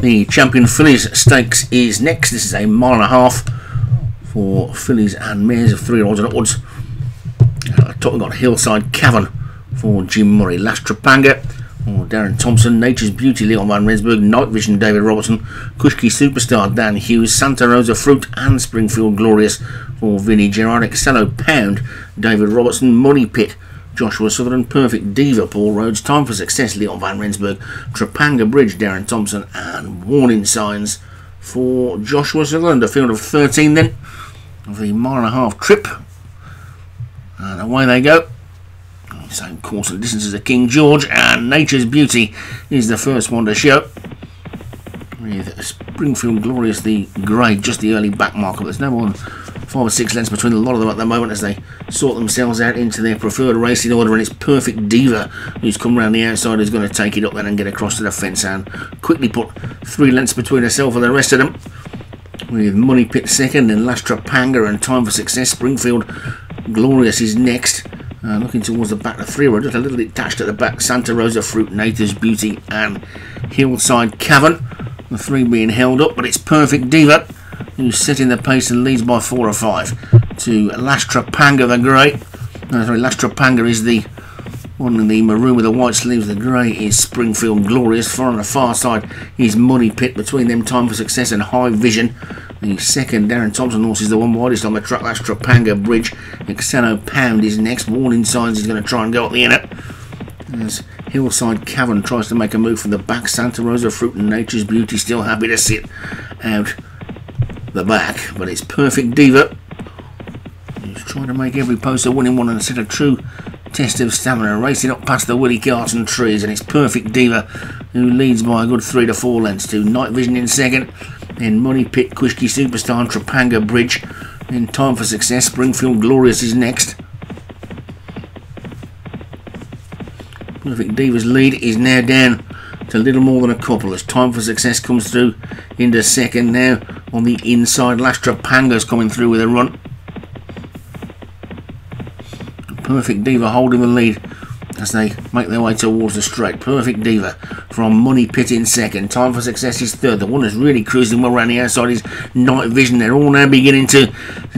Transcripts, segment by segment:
The Champions Fillies Stakes is next. This is a mile and a half for fillies and mares of 3-year-olds and upwards. We've got Hillside Cavern for Jim Murray. Lastrapanga for Darren Thompson. Nature's Beauty, Leon Van Rensburg. Night Vision, David Robertson. Kushki Superstar, Dan Hughes. Santa Rosa Fruit and Springfield Glorious for Vinnie Gerardic. Excelon Pound, David Robertson. Money Pit, Joshua Sutherland. Perfect Diva, Paul Rhodes. Time for Success, Leon Van Rensburg. Trapanga Bridge, Darren Thompson. And Warning Signs for Joshua Sutherland. A field of 13 then of the mile and a half trip. And away they go. Same course and distance as the King George. And Nature's Beauty is the first one to show, with Springfield Glorious the grey, just the early back marker. There's no one 5 or 6 lengths between a lot of them at the moment as they sort themselves out into their preferred racing order. And it's Perfect Diva who's come round the outside, who's going to take it up then and get across to the fence and quickly put 3 lengths between herself and the rest of them, with Money Pit second and Lastrapanga and Time for Success. Springfield Glorious is next, looking towards the back. The 3-year-old just a little bit dashed at the back. Santa Rosa Fruit, Nature's Beauty and Hillside Cavern, the 3 being held up, but it's Perfect Diva who's setting the pace and leads by 4 or 5 to Lastrapanga the grey. No, sorry, Lastrapanga is the one in the maroon with the white sleeves. The grey is Springfield Glorious. Far on the far side is Money Pit. Between them, Time for Success and High Vision. The second Darren Thompson horse is the one widest on the track. That's Trapanga Bridge. Excelon Pound is next. Warning Signs is going to try and go up the inner, as Hillside Cavern tries to make a move from the back. Santa Rosa Fruit and Nature's Beauty still happy to sit out the back, but it's Perfect Diva who's trying to make every post a winning one and set a true test of stamina, racing up past the Willie Carson trees. And it's Perfect Diva who leads by a good 3 to 4 lengths to Night Vision in second, then Money Pit, Kushki Superstar and Trapanga Bridge. Then Time for Success. Springfield Glorious is next. Perfect Diva's lead is now down to little more than a couple as Time for Success comes through into second. Now on the inside, Lastrapanga's coming through with a run. Perfect Diva holding the lead as they make their way towards the straight. Perfect Diva from Money Pit in second. Time for Success is third. The one that's really cruising well around the outside is Night Vision. They're all now beginning to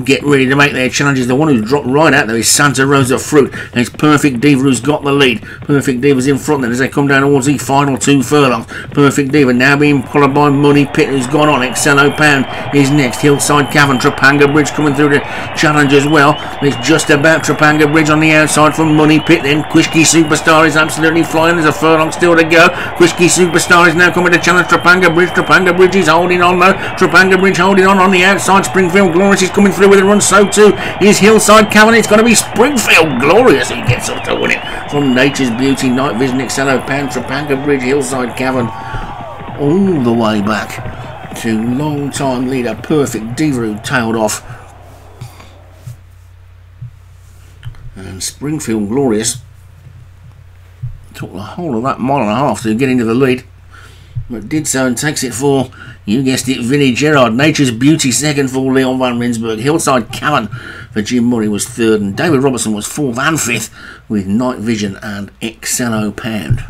get ready to make their challenges. The one who's dropped right out there is Santa Rosa Fruit. And it's Perfect Diva who's got the lead. Perfect Diva's in front then as they come down towards the final 2 furlongs. Perfect Diva now being followed by Money Pit, who's gone on. Excelon Pound is next. Hillside Cavern, Trapanga Bridge coming through to challenge as well. It's just about Trapanga Bridge on the outside from Money Pit. Then Kushki Superstar is absolutely flying. There's a furlong still to go. Kushki Superstar is now coming to challenge Trapanga Bridge. Trapanga Bridge is holding on though. Trapanga Bridge holding on the outside. Springfield Glorious is coming through with a run. So too is Hillside Cavern. It's going to be Springfield Glorious who gets up to win it from Nature's Beauty, Night Vision, Excelon Pound, Trapanga Bridge, Hillside Cavern all the way back to long time leader Perfect Diva who tailed off. And Springfield Glorious took the whole of that mile and a half to get into the lead, but did so and takes it for, you guessed it, Vinnie Gerard. Nature's Beauty second for Leon Van Rensburg. Hillside Cavern for Jim Murray was third, and David Robertson was 4th and 5th with Night Vision and Excelon Pound.